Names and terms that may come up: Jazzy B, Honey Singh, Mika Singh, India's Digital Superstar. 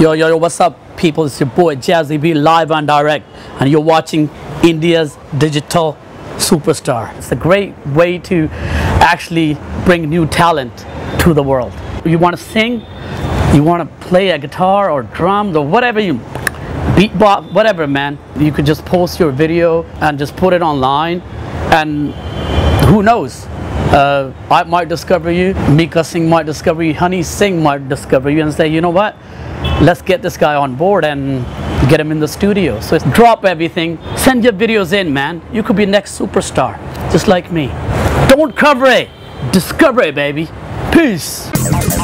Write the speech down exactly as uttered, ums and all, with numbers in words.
Yo, yo, yo, what's up, people? It's your boy Jazzy B, live and direct, and you're watching India's Digital Superstar. It's a great way to actually bring new talent to the world. You want to sing, you want to play a guitar or drums or whatever, you beatbox, whatever, man. You could just post your video and just put it online, and who knows? Uh, I might discover you, Mika Singh might discover you, Honey Singh might discover you and say, you know what? Let's get this guy on board and get him in the studio. So it's drop everything. Send your videos in, man. You could be next superstar, just like me. Don't cover it. Discover it, baby. Peace.